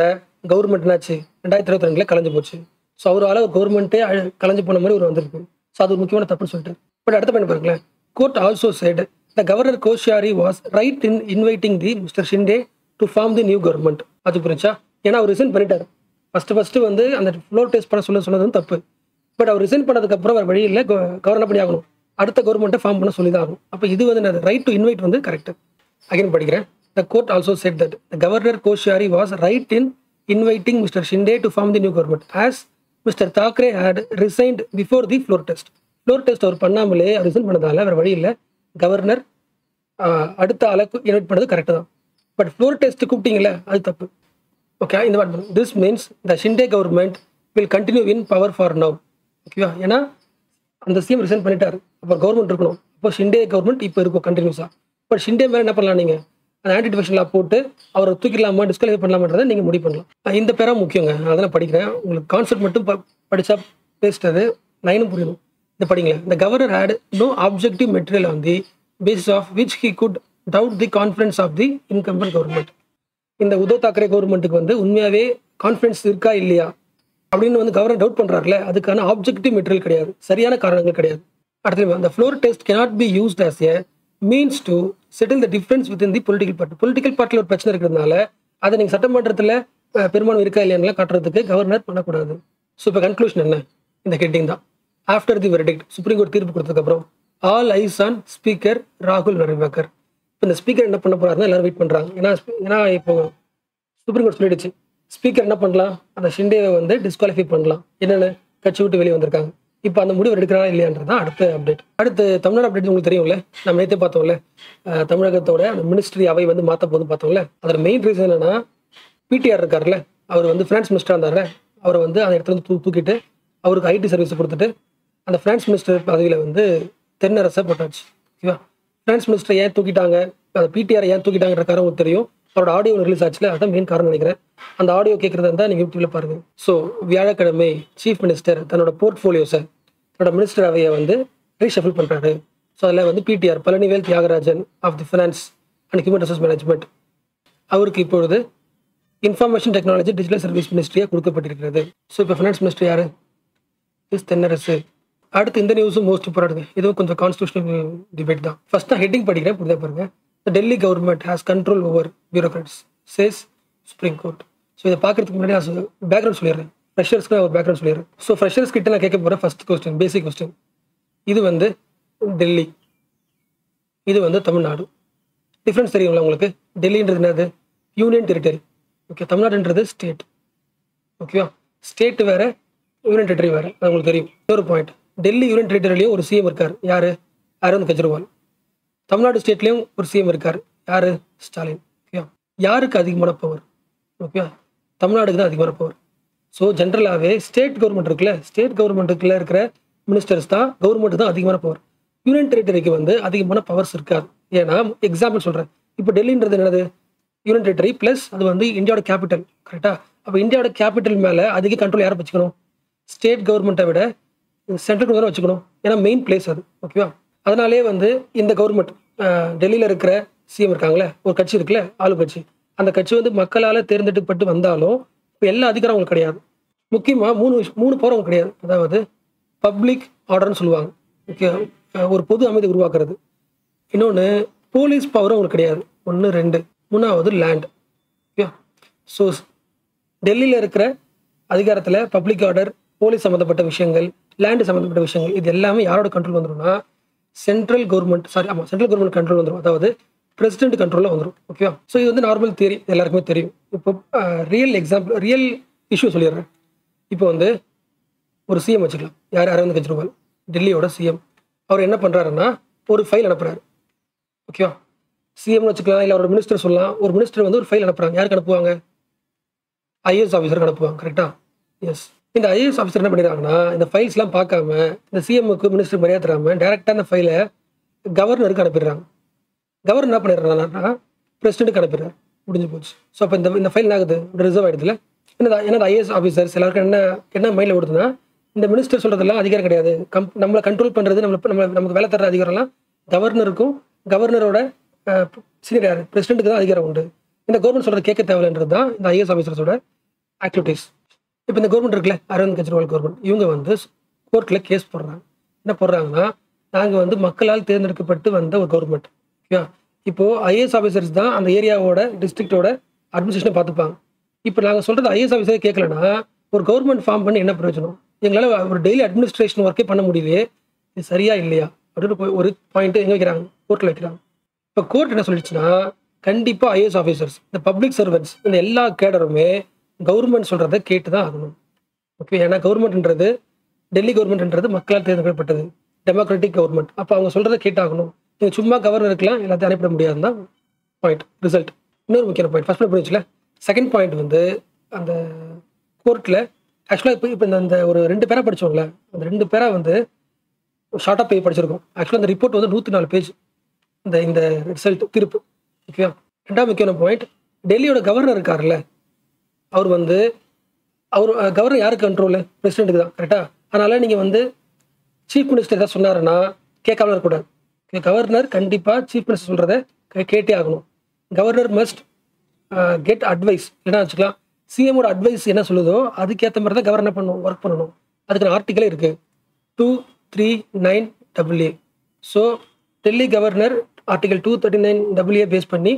கவர்மெண்ட் என்னாச்சு ரெண்டாயிரத்தி இருபத்தி ரெண்டுல கலைஞ்சு போச்சு. ஸோ அவரால் ஒரு கவர்மெண்ட்டே கலைஞ்சு போன மாதிரி ஒரு வந்திருக்கு. ஸோ அது ஒரு முக்கியமான தப்புன்னு சொல்லிட்டு. பட் அடுத்த பாயிண்ட் பாருங்களேன். Court also said the governor Koshyari was right in inviting the mister Shinde to form the new government. அது புரிஞ்சா? ஏன்னா அவர் ரிசைன் பண்ணிட்டார். ஃபர்ஸ்ட் ஃபர்ஸ்ட் வந்து அந்த ஃப்ளோர் டெஸ்ட் பண்ண சொல்ல சொன்னது தப்பு. பட் அவர் ரிசைன் பண்ணதுக்கு அப்புறம் வேறு வழி இல்லை, கவர்னர் பண்ணி ஆகணும், அடுத்த கவர்மெண்ட்டை ஃபார்ம் பண்ண சொல்லி தான் ஆகும். அப்போ இது வந்து ரைட் டு இன்வைட் வந்து கரெக்ட். அகைன் படிக்கிறேன். The court also said that the Governor Koshyari was right in inviting Mister Shinde to form the new government, as Mister Thackeray had resigned before the floor test. Floor test அவர் பண்ணாமலே அவர் resign பண்ணதால வேறு வழி இல்லை, governor அடுத்த அளவுக்கு invite பண்ணது correct தான். பட் ஃப்ளோர் டெஸ்ட் கூப்பிட்டீங்களே அது தப்பு. ஓகே, இந்த மாதிரி this means the Shinde government will continue in power for now. ஓகேவா? ஏன்னா அந்த சிஎம் ரிசைன் பண்ணிட்டார், அப்போ கவர்மெண்ட் இருக்கணும், அப்போ ஷிண்டே கவர்மெண்ட் இப்போ இருக்கும் கண்டினியூஸாக. பட் ஷிண்டே மேலே என்ன பண்ணலாம், நீங்கள் அந்த ஆன்டி டிஃபெக்ஷன் லா போட்டு அவரை தூக்கிடலாமா டிஸ்குவாலிஃபை பண்ணலாமான்றதை நீங்கள் முடிவு பண்ணலாம். இந்த பேரா முக்கியங்க, அதெல்லாம் படிக்கிறேன். உங்களுக்கு கான்செப்ட் மட்டும் படித்தா பேசுறது லைனும் புரியணும். இந்த படிங்களேன். The governor had no objective material on the basis of which he could doubt the confidence of the incumbent government. இந்த உத்தவ் தாக்கரே கவர்மெண்ட்டுக்கு வந்து உண்மையாகவே கான்ஃபிடன்ஸ் இருக்கா இல்லையா அப்படின்னு வந்து கவர்னர் டவுட் பண்ணுறாருல, அதுக்கான ஆப்ஜெக்டிவ் மெட்டீரியல் கிடையாது, சரியான காரணங்கள் கிடையாது. அடுத்த அந்த floor test cannot be used as a means to settle the difference within the political party. Political பார்ட்டியில் ஒரு பிரச்சனை இருக்கிறதுனால அதை நீங்கள் சட்டமன்றத்தில் பெரும்பான்மை இருக்கா இல்லையானலாம் காட்டுறதுக்கு கவர்னர் பண்ணக்கூடாது. ஸோ இப்போ கன்க்ளூஷன் என்ன, இந்த ஹெட்டிங் தான். After the verdict, supreme court தீர்ப்பு கொடுத்ததுக்கப்புறம் ஆல் ஐஸ் ஆன் ஸ்பீக்கர் ராகுல் வரிவாக்கர். இப்போ இந்த ஸ்பீக்கர் என்ன பண்ண போகிறாருன்னா எல்லாரும் வெயிட் பண்ணுறாங்க. ஏன்னா ஏன்னா இப்போ சுப்ரீம் கோர்ட் சொல்லிடுச்சு, ஸ்பீக்கர் என்ன பண்ணலாம், அந்த ஷிண்டேவை வந்து டிஸ்குவாலிஃபை பண்ணலாம், என்னென்ன கட்சி விட்டு வெளியே வந்திருக்காங்க. இப்போ அந்த முடிவு எடுக்கிறாரா இல்லையான்றதான் அடுத்த அப்டேட். அடுத்து தமிழ்நாடு அப்டேட் உங்களுக்கு தெரியும்ல, நம்ம நேற்றே பார்த்தோம்ல, தமிழகத்தோட அந்த மினிஸ்ட்ரி அவை வந்து மாற்ற போது பார்த்தோம்ல, அதோட மெயின் ரீசன் என்னன்னா பிடிஆர் இருக்காருல்ல, அவர் வந்து ஃபினான்ஸ் மினிஸ்டராக இருந்தார்ல, அவரை வந்து அந்த இடத்துல தூ தூக்கிட்டு அவருக்கு ஐடி சர்வீஸ் கொடுத்துட்டு அந்த ஃபினான்ஸ் மினிஸ்டர் பதவியில் வந்து தென்னரசை போட்டாச்சு. ஓகேவா? ஃபினான்ஸ் மினிஸ்டர் ஏன் தூக்கிட்டாங்க, அந்த பிடிஆர் ஏன் தூக்கிட்டாங்கிற காரணம் உங்களுக்கு தெரியும். அவரோட ஆடியோ ரிலீஸ் ஆச்சுல, அதுதான் மெயின் காரணம் நினைக்கிறேன். அந்த ஆடியோ கேட்குறதா இருந்தால் நீங்கள் யூடியூப்ல பாருங்கள். ஸோ வியாழக்கிழமை சீஃப் மினிஸ்டர் தன்னோட போர்ட்ஃபோலியோஸை தன்னோட மினிஸ்டர் அவையை வந்து ரீஷஃபில் பண்ணுறாரு. ஸோ அதில் வந்து PTR Palanivel Thiagarajan of the finance and human resource management அவருக்கு இப்பொழுது இன்ஃபர்மேஷன் டெக்னாலஜி டிஜிட்டல் சர்வீஸ் மினிஸ்ட்ரியாக கொடுக்கப்பட்டிருக்கிறது. ஸோ இப்போ ஃபினான்ஸ் மினிஸ்டர் யார், இஸ் தென்னரசு. அடுத்து இந்த நியூஸும் மோஸ்ட் இம்பார்ட்டன்ட், இதுவும் கொஞ்சம் கான்ஸ்டியூஷனல் டிபேட் தான். ஃபர்ஸ்ட் நான் ஹெட்டிங் படிக்கிறேன், புரிதா பாருங்க. The Delhi government has control over bureaucrats says supreme court. So இதை பார்க்கறதுக்கு முன்னாடி நான் பேக்ரவுண்ட் சொல்லிடுறேன், ஃப்ரெஷர்ஸ்க்கு நான் ஒரு பேக்ரவுண்ட் சொல்லிடுறேன். ஸோ ஃப்ரெஷர்ஸ் கிட்ட நான் கேட்க போகிறேன் ஃபர்ஸ்ட் கொஸ்டின், பேசிக் கொஸ்டின். இது வந்து டெல்லி, இது வந்து தமிழ்நாடு. டிஃப்ரென்ஸ் தெரியுங்களா உங்களுக்கு? டெல்லின்றது என்னது, யூனியன் டெரிட்டரி. ஓகே, தமிழ்நாடுன்றது ஸ்டேட். ஓகேவா? ஸ்டேட் வேறு, யூனியன் டெரிட்டரி வேறு, அது உங்களுக்கு தெரியும். இன்னொரு பாயிண்ட், டெல்லி யூனியன் டெரிட்டரிலையும் ஒரு சிஎம் இருக்கார், யார், அரவிந்த் கெஜ்ரிவால். தமிழ்நாடு ஸ்டேட்லேயும் ஒரு சிஎம் இருக்கார், யார், ஸ்டாலின். ஓகே, யாருக்கு அதிகமான பவர்? ஓகே, தமிழ்நாடுக்கு தான் அதிகமான பவர். ஸோ ஜென்ரலாகவே ஸ்டேட் கவர்மெண்ட் இருக்குல்ல, ஸ்டேட் கவர்மெண்ட்டுக்குள்ளே இருக்கிற மினிஸ்டர்ஸ் தான் கவர்மெண்ட்டு தான் அதிகமான பவர். யூனியன் டெரிட்டரிக்கு வந்து அதிகமான பவர்ஸ் இருக்காது. ஏன்னா எக்ஸாம்பிள் சொல்கிறேன், இப்போ டெல்லின்றது என்னது, யூனியன் டெரிட்டரி ப்ளஸ் அது வந்து இந்தியாவோட கேபிட்டல். கரெக்டாக? அப்போ இந்தியாவோட கேபிட்டல் மேலே அதிக கண்ட்ரோல் யாரை வச்சுக்கணும், ஸ்டேட் கவர்மெண்ட்டை விட சென்ட்ரல் கவர்மெண்ட் தான் வச்சுக்கணும், ஏன்னா மெயின் பிளேஸ் அது. ஓகேவா? அதனாலே வந்து இந்த கவர்மெண்ட் டெல்லியில் இருக்கிற சிஎம் இருக்காங்களே, ஒரு கட்சி இருக்குல்ல ஆளுங்கட்சி, அந்த கட்சி வந்து மக்களால் தேர்ந்தெடுக்கப்பட்டு வந்தாலும் இப்போ எல்லா அதிகாரம் அவங்களுக்கு கிடையாது. முக்கியமாக மூணு மூணு போகிற அவங்க கிடையாது, அதாவது பப்ளிக் ஆர்டர்னு சொல்லுவாங்க. ஓகே, ஒரு பொது அமைதி உருவாக்குறது. இன்னொன்று போலீஸ் பவரும் அவங்களுக்கு கிடையாது, ஒன்று ரெண்டு. மூணாவது லேண்ட். ஓகே, ஸோ டெல்லியில் இருக்கிற அதிகாரத்தில் பப்ளிக் ஆர்டர், போலீஸ் சம்மந்தப்பட்ட விஷயங்கள், லேண்டு சம்மந்தப்பட்ட விஷயங்கள், இது எல்லாமே யாரோட கண்ட்ரோல் வந்துடும்னா சென்ட்ரல் கவர்மெண்ட், சாரி ஆமாம் சென்ட்ரல் கவர்மெண்ட் கண்ட்ரோல் வந்துடும், அதாவது பிரசிடென்ட் கண்ட்ரோலில் வந்துடும். ஓகேவா? ஸோ இது வந்து நார்மல் தியரி, எல்லாருக்குமே தெரியும். இப்போ ரியல் எக்ஸாம்பிள், ரியல் இஷ்யூ சொல்லிடுறேன். இப்போ வந்து ஒரு சிஎம் வச்சுக்கலாம், யார், அரவிந்த் கெஜ்ரிவால், டெல்லியோட சிஎம். அவர் என்ன பண்ணுறாருன்னா ஒரு ஃபைல் அனுப்புகிறாரு. ஓகேவா? சிஎம்னு வச்சுக்கலாம், இல்லை அவரோட மினிஸ்டர் சொல்லலாம். ஒரு மினிஸ்டர் வந்து ஒரு ஃபைல் அனுப்புகிறாங்க, யாருக்கு அனுப்புவாங்க, ஐஏஎஸ் ஆஃபீஸருக்கு அனுப்புவாங்க. கரெக்டாக? எஸ். இந்த ஐஏஎஸ் ஆஃபீஸர் என்ன பண்ணிடுறாங்கன்னா இந்த ஃபைல்ஸ்லாம் பார்க்காம, இந்த சிஎம்முக்கு மினிஸ்டர் மரியாதை தராமல் டேரெக்டாக அந்த ஃபைலை கவர்னருக்கு அனுப்பிடுறாங்க. கவர்னர் என்ன பண்ணிடுறாங்கன்னா பிரசிடென்ட்டுக்கு அனுப்பிடுறாரு. முடிஞ்சு போச்சு. ஸோ அப்போ இந்த இந்த ஃபைல் என்ன ஆகுது, ரிசர்வ் ஆகிடுதுல. என்னது என்னது ஐஏஎஸ் ஆஃபீஸர்ஸ் எல்லாருக்கும் என்ன என்ன மைண்டில் ஓடுதுன்னா, இந்த மினிஸ்டர் சொல்கிறதெல்லாம் அதிகாரம் கிடையாது, கம் நம்மளை கண்ட்ரோல் பண்ணுறது, நம்மளுக்கு நம்ம நமக்கு வேலை தர அதிகாரம்லாம் கவர்னருக்கும் கவர்னரோட சீனியர் யார், பிரசிடென்ட்டுக்கு தான் அதிகாரம் உண்டு. இந்த கவர்மெண்ட் சொல்கிறது கேட்க தேவையில்லைன்றது தான் இந்த ஐஏஎஸ் ஆஃபீஸர்ஸோட ஆக்டிவிட்டிஸ். இப்போ இந்த கவர்மெண்ட் இருக்குல்ல, அரவிந்த் கெஜ்ரிவால் கவர்மெண்ட், இவங்க வந்து கோர்ட்டில் கேஸ் போடுறாங்க. என்ன போடுறாங்கன்னா, நாங்கள் வந்து மக்களால் தேர்ந்தெடுக்கப்பட்டு வந்த ஒரு கவர்மெண்ட். ஓகேவா? இப்போது ஐஏஎஸ் ஆஃபீஸர்ஸ் தான் அந்த ஏரியாவோட டிஸ்ட்ரிக்டோட அட்மினிஸ்ட்ரேஷனை பார்த்துப்பாங்க. இப்போ நாங்கள் சொல்கிறது ஐஏஎஸ் ஆஃபீஸர் கேட்கலன்னா ஒரு கவர்மெண்ட் ஃபார்ம் பண்ணி என்ன பிரயோஜனம்? எங்களால் ஒரு டெய்லி அட்மினிஸ்ட்ரேஷன் ஒர்க்கே பண்ண முடியலையே, இது சரியா இல்லையா அப்படின்னு ஒரு பாயிண்ட்டு எங்கே வைக்கிறாங்க? கோர்ட்டில் வைக்கிறாங்க. இப்போ கோர்ட் என்ன சொல்லிடுச்சுன்னா கண்டிப்பாக ஐஏஎஸ் ஆஃபீஸர்ஸ், இந்த பப்ளிக் சர்வன்ட்ஸ், இந்த எல்லா கேடருமே கவர்மெண்ட் சொல்கிறத கேட்டு தான் ஆகணும். ஓகே, ஏன்னா கவர்மெண்ட்ன்றது டெல்லி கவர்மெண்ட்ன்றது மக்களால் தேர்ந்தெடுக்கப்பட்டது டெமோக்ராட்டிக் கவர்மெண்ட். அப்போ அவங்க சொல்கிறத கேட்டாகணும். நீங்கள் சும்மா கவர்னர் இருக்கலாம், எல்லாத்தையும் அனுப்பிட முடியாதுன்னு தான் பாயிண்ட் ரிசல்ட். இன்னொரு முக்கியமான பாயிண்ட் ஃபர்ஸ்ட் பாயிண்ட் புரிஞ்சுல. செகண்ட் பாயிண்ட் வந்து அந்த கோர்ட்டில் ஆக்சுவலாக இப்போ இப்போ இந்த ஒரு ரெண்டு பேராக படித்தோம்ல, அந்த ரெண்டு பேராக வந்து ஷார்ட்டாக போய் படிச்சிருக்கோம். ஆக்சுவலாக அந்த ரிப்போர்ட் வந்து நூற்றி நாலு பேஜ் இந்த இந்த ரிசல்ட் திருப்பு. ஓகேவா? ரெண்டாவது முக்கியமான பாயிண்ட், டெல்லியோட கவர்னர் இருக்கார்ல, அவர் வந்து அவர் கவர்னர் யாருக்கு கண்ட்ரோலு? பிரசிடென்ட்டுக்கு தான், கரெக்டாக? அதனால் நீங்கள் வந்து சீஃப் மினிஸ்டர் ஏதாவது சொன்னாருன்னா கேட்காம இருக்கக்கூடாது. கவர்னர் கண்டிப்பாக சீஃப் மினிஸ்டர் சொல்கிறத கேட்டே ஆகணும். Governor must get advice. என்ன வச்சுக்கலாம், சிஎமோட அட்வைஸ் என்ன சொல்லுதோ அதுக்கேற்ற மாதிரி தான் கவர்னர் பண்ணணும், ஒர்க் பண்ணணும். அதுக்கான ஆர்டிக்கலே இருக்குது, two three nine double A. So Delhi governor article two thirty nine double A base பண்ணி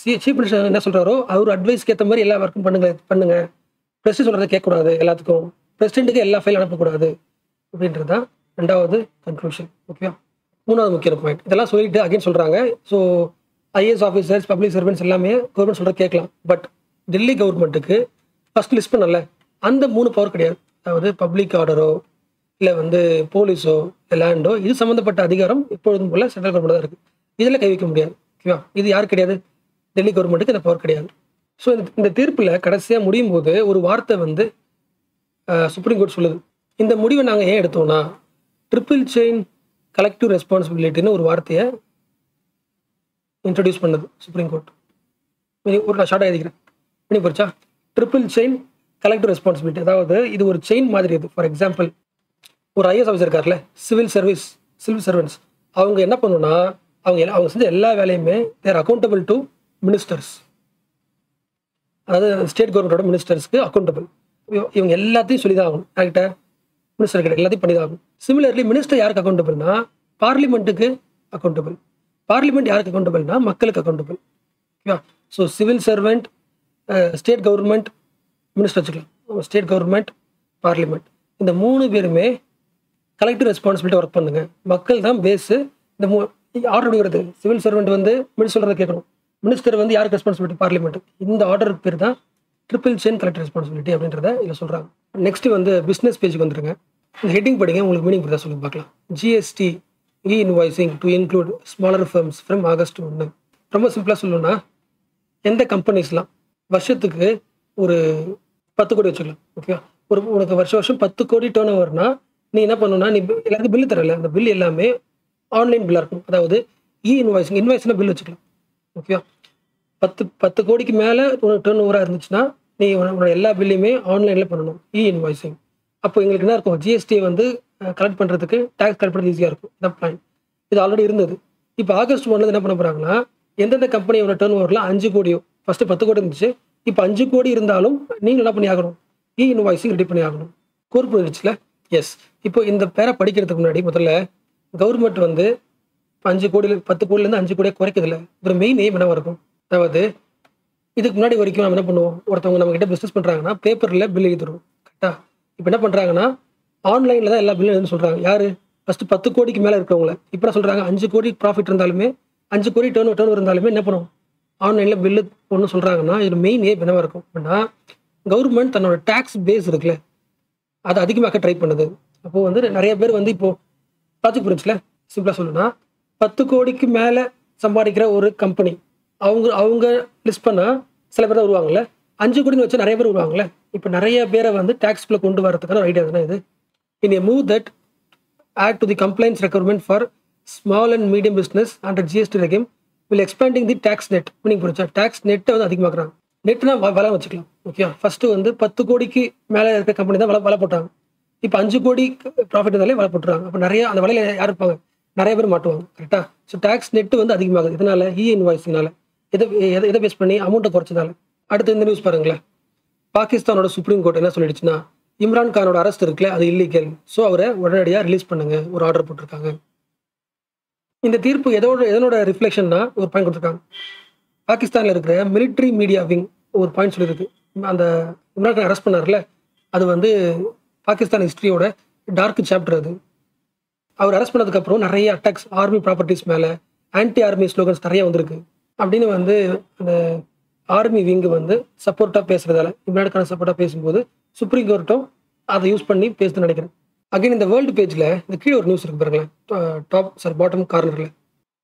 சி சீஃப் மினிஸ்டர் என்ன சொல்கிறாரோ அவர் அட்வைஸ்க்கு ஏற்ற மாதிரி எல்லா ஒர்க்கும் பண்ணுங்க பண்ணுங்க. பிரசிடென்ட் சொல்கிறத கேட்கக்கூடாது, எல்லாத்துக்கும் பிரசிடென்ட்டுக்கு எல்லா ஃபைல் அனுப்பக்கூடாது அப்படின்றது தான் ரெண்டாவது கன்க்ளூஷன். ஓகேவா? மூணாவது முக்கிய பாயிண்ட், இதெல்லாம் சொல்லிட்டு அகைன் சொல்கிறாங்க. So IAS officers, public servants எல்லாமே கவர்மெண்ட் சொல்கிறத கேட்கலாம். பட் டெல்லி கவர்மெண்ட்டுக்கு ஃபஸ்ட் லிஸ்ட் பண்ணல, அந்த மூணு பவர் கிடையாது. அதாவது பப்ளிக் ஆர்டரோ இல்லை வந்து போலீஸோ லேண்டோ, இது சம்மந்தப்பட்ட அதிகாரம் இப்பொழுதும் போல் சென்ட்ரல் கவர்மெண்ட் தான் இருக்குது. இதில் கை வைக்க முடியாது. ஓகேவா? இது யார் கிடையாது? டெல்லி கவர்மெண்ட்டுக்கு இந்த பவர் கிடையாது. ஸோ இந்த தீர்ப்பில் கடைசியாக முடியும் போது ஒரு வார்த்தை வந்து சுப்ரீம் கோர்ட் சொல்லுது, இந்த முடிவை நாங்கள் ஏன் எடுத்தோம்னா ட்ரிபிள் செயின் கலெக்டிவ் ரெஸ்பான்சிபிலிட்டின்னு ஒரு வார்த்தையை இன்ட்ரடியூஸ் பண்ணது சுப்ரீம் கோர்ட். ஒரு நான் ஷார்ட்டாக எழுதிக்கிறேன், பண்ணி போச்சா? ட்ரிபிள் செயின் கலெக்டிவ் ரெஸ்பான்சிபிலிட்டி, அதாவது இது ஒரு செயின் மாதிரி. இது ஃபார் எக்ஸாம்பிள் ஒரு ஐஏஎஸ் ஆஃபீஸர் இருக்கார்ல, சிவில் சர்வீஸ் சிவில் சர்வன்ஸ், அவங்க என்ன பண்ணுன்னா அவங்க அவங்க செஞ்ச எல்லா வேலையுமே தேர் அக்கௌண்டபிள் டு மினிஸ்டர்ஸ். அதாவது ஸ்டேட் கவர்மெண்ட்டோட மினிஸ்டர்ஸ்க்கு அக்கௌண்டபிள். இவங்க எல்லாத்தையும் சொல்லி தான் ஆகணும், யார்கிட்ட? மினிஸ்டர் கிட்ட எல்லாத்தையும் பண்ணி தான் ஆகணும். சிமிலர்லி மினிஸ்டர் யாருக்கு அக்கௌண்டபிள்னா பார்லிமெண்ட்டுக்கு அக்கௌண்டபிள். பார்லிமெண்ட் யாருக்கு அக்கௌண்டபிள்னா மக்களுக்கு அக்கௌண்டபிள். ஓகேவா? So civil servant, state government, minister வச்சுக்கலாம், ஸ்டேட் கவர்மெண்ட், பார்லிமெண்ட், இந்த மூணு பேருமே கலெக்டிவ் ரெஸ்பான்சிபிலிட்டி ஒர்க் பண்ணுங்க. மக்கள் தான் பேஸு. இந்த மூ ஆர்டர் கொடுக்குறது சிவில் சர்வெண்ட் வந்து மினிஸ்டர் சொல்கிறத கேட்கணும், மினிஸ்டர் வந்து யாருக்கு ரெஸ்பான்சிபிலிட்டி? பார்லிமெண்ட். இந்த ஆர்டருக்கு பேர் தான் ட்ரிபிள் செயின் கலெக்டிவ் ரெஸ்பான்சிபிலிட்டி அப்படின்றத இதில் சொல்கிறாங்க. நெக்ஸ்ட் வந்து பிஸ்னஸ் பேஜுக்கு வந்துருங்க. இந்த ஹெட்டிங் படிங்க, உங்களுக்கு மீனிங் புரிதா சொல்லி பார்க்கலாம். GST e invoicing to include smaller firms from August ஒன்று. ரொம்ப சிம்பிளாக சொல்லணும்னா எந்த கம்பெனிஸ்லாம் வருஷத்துக்கு ஒரு பத்து கோடி வச்சுக்கலாம். ஓகேவா? ஒரு உனக்கு வருஷம் வருஷம் பத்து கோடி டேர்ன் ஓவர்னா நீ என்ன பண்ணுன்னா, நீ எல்லாருக்கும் பில்லு தரல, அந்த பில் எல்லாமே ஆன்லைன் பில்லாக இருக்கும். அதாவது இ இன்வாய்ஸிங், இன்வாய்ஸ்னால் பில் வச்சுக்கலாம். ஓகேவா? பத்து பத்து கோடிக்கு மேலே உனக்கு டேர்ன் ஓவராக இருந்துச்சுன்னா நீ உன்னோட எல்லா பில்லையுமே ஆன்லைனில் பண்ணணும், இ இன்வாய்ஸிங். அப்போ எங்களுக்கு என்ன இருக்கும், ஜிஎஸ்டியை வந்து கலெக்ட் பண்ணுறதுக்கு, டேக்ஸ் கலெக்ட் பண்ணுறது ஈஸியாக இருக்கும். இதான் பிளான். இது ஆல்ரெடி இருந்தது. இப்போ ஆகஸ்ட் ஒன்றில் என்ன பண்ண போகிறாங்கன்னா எந்தெந்த கம்பெனியோட டேர்ன் ஓவரில் அஞ்சு கோடியோ, ஃபஸ்ட்டு பத்து கோடி இருந்துச்சு, இப்போ அஞ்சு கோடி இருந்தாலும் நீங்கள் என்ன பண்ணி ஆகணும், இ இன்வாய்ஸிங் ரெடி பண்ணி ஆகணும். கோர்ப்புல எஸ். இப்போ இந்த பேரை படிக்கிறதுக்கு முன்னாடி முதல்ல கவர்மெண்ட் வந்து அஞ்சு கோடியில் பத்து கோடியிலேருந்து அஞ்சு கோடியாக குறைக்கிறதில்ல. ஒரு மெயின் எய்ம் என்னவாக இருக்கும், அதாவது இதுக்கு முன்னாடி வரைக்கும் நம்ம என்ன பண்ணுவோம், ஒருத்தவங்க நம்மகிட்ட பிஸ்னஸ் பண்ணுறாங்கன்னா பேப்பரில் பில் எழுதி தருவோம், கரெக்டாக? இப்போ என்ன பண்ணுறாங்கன்னா ஆன்லைனில் தான் எல்லா பில்லும் சொல்கிறாங்க. யார் ஃபஸ்ட்டு பத்து கோடிக்கு மேலே இருக்கிறவங்கள. இப்போ நான் சொல்கிறாங்க அஞ்சு கோடி ப்ராஃபிட் இருந்தாலுமே, அஞ்சு கோடி டேர்ன் டேர்ன் இருந்தாலுமே என்ன பண்ணுவோம், ஆன்லைனில் பில்லு ஒன்று சொல்கிறாங்கன்னா இது மெயின் எய்ம் என்னவாக இருக்கும் அப்படின்னா கவர்மெண்ட் தன்னோட டேக்ஸ் பேஸ் இருக்குல்ல அதை அதிகமாக ட்ரை பண்ணுது. அப்போது வந்து நிறைய பேர் வந்து இப்போது ப்ராஜெக்ட் புரிஞ்சுல. சிம்பிளாக சொல்லணும்னா பத்து கோடிக்கு மேலே சம்பாதிக்கிற ஒரு கம்பெனி அவங்க அவங்க லிஸ்ட் பண்ணால் சில பேர் தான் வருவாங்கள்ல, அஞ்சு கோடின்னு வச்சா நிறைய பேர் வருவாங்கள்ல. இப்போ நிறைய பேரை வந்து டேக்ஸ்பில் கொண்டு வரதுக்கான ஒரு ஐடியா தானே இது. In a move that add to the complaints requirement for small and medium business under GST regime will expanding the tax net. Meaning புரிஞ்சா, டேக்ஸ் நெட்டை வந்து அதிகமாக்குறாங்க. நெட்னா வலை வச்சுக்கலாம். ஓகே, ஃபஸ்ட்டு வந்து பத்து கோடிக்கு மேலே இருக்கிற கம்பெனி தான் வலை வலை போட்டாங்க. இப்போ அஞ்சு கோடி ப்ராஃபிட் இருந்தாலே வலை போட்டுறாங்க. அப்போ நிறைய அந்த வலையில் யார் இருப்பாங்க, நிறைய பேர் மாட்டுவாங்க, கரெக்டாக? ஸோ டேக்ஸ் நெட்டு வந்து அதிகமாகுது. இதனால் இ இன்வாய்ஸ்னால எதை எதை எதை பேஸ் பண்ணி அமௌண்ட்டை குறைச்சதால. அடுத்து இந்த நியூஸ் பாருங்களேன், பாகிஸ்தானோட சுப்ரீம் கோர்ட் என்ன சொல்லிடுச்சுன்னா இம்ரான் கானோட அரெஸ்ட் இருக்குல்ல அது இல்லீகல், ஸோ அவரை உடனடியாக ரிலீஸ் பண்ணுங்க, ஒரு ஆர்டர் போட்டிருக்காங்க. இந்த தீர்ப்பு எதோட எதனோட ரிஃப்ளெக்ஷன்னா ஒரு பாயிண்ட் கொடுத்துருக்காங்க, பாகிஸ்தானில் இருக்கிற மிலிட்ரி மீடியா விங் ஒரு பாயிண்ட் சொல்லியிருக்கு. அந்த இம்ரான் கான் அரெஸ்ட் பண்ணார்ல, அது வந்து பாகிஸ்தான் ஹிஸ்ட்ரியோட டார்க் சாப்டர். அது அவர் அரெஸ்ட் பண்ணதுக்கப்புறம் நிறைய அட்டாக்ஸ் ஆர்மி ப்ராப்பர்ட்டிஸ் மேலே, ஆன்டி ஆர்மி ஸ்லோகன்ஸ் நிறைய வந்திருக்கு அப்படின்னு வந்து அந்த ஆர்மி விங்கு வந்து சப்போர்ட்டாக பேசுகிறதால, இம்ரான் கான் சப்போர்ட்டாக பேசும்போது சுப்ரீம் கோர்ட்டும் அதை யூஸ் பண்ணி பேசுதுன்னு நினைக்கிறேன். அகைன் இந்த வேர்ல்டு பேஜில் இந்த கீழே ஒரு நியூஸ் இருக்கு பாருங்களேன், டாப் சார் பாட்டம் கார்னரில்.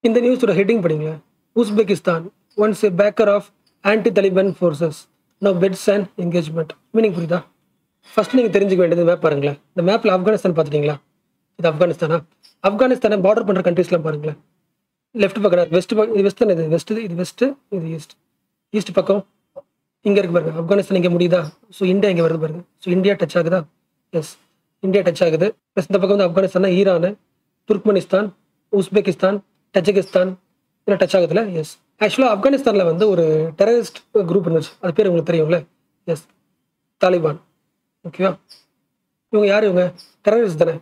இந்த நியூஸோட ஹெட்டிங் படிங்களேன், Uzbekistan once a backer of anti Taliban forces no bets and engagement. Meaning புரியுதா? ஃபஸ்ட் நீங்கள் தெரிஞ்சுக்க வேண்டியது மேப் பாருங்களேன். இந்த மேப்பில் ஆப்கானிஸ்தான் பார்த்துட்டிங்களா? இது ஆப்கானிஸ்தானா? ஆப்கானிஸ்தானை பார்டர் பண்ணுற கண்ட்ரீஸ்லாம் பாருங்களேன். லெஃப்ட் பக்கம் வெஸ்ட் பக்கம், இது வெஸ்ட் தானே, இது வெஸ்ட், இது வெஸ்ட்டு, இது ஈஸ்ட். ஈஸ்ட் பக்கம் இங்கே இருக்கு பாருங்க, ஆப்கானிஸ்தான் இங்கே முடியுதா? ஸோ இந்தியா இங்கே வருது பாருங்க. ஸோ இந்தியா டச் ஆகுதா? எஸ், இந்தியா டச் ஆகுது. ப்ளஸ் இந்த பக்கம் வந்து ஆப்கானிஸ்தானா ஈரானு, துர்க்மெனிஸ்தான், உஸ்பெகிஸ்தான், டஜகிஸ்தான் இதெல்லாம் டச் ஆகுதுல்ல? எஸ். ஆக்சுவலாக ஆப்கானிஸ்தானில் வந்து ஒரு டெரரிஸ்ட் குரூப் இருந்துச்சு, அது பேர் உங்களுக்கு தெரியும்ல? Yes, Taliban. ஓகேவா? இவங்க யார்? இவங்க டெரரிஸ்ட் தானே.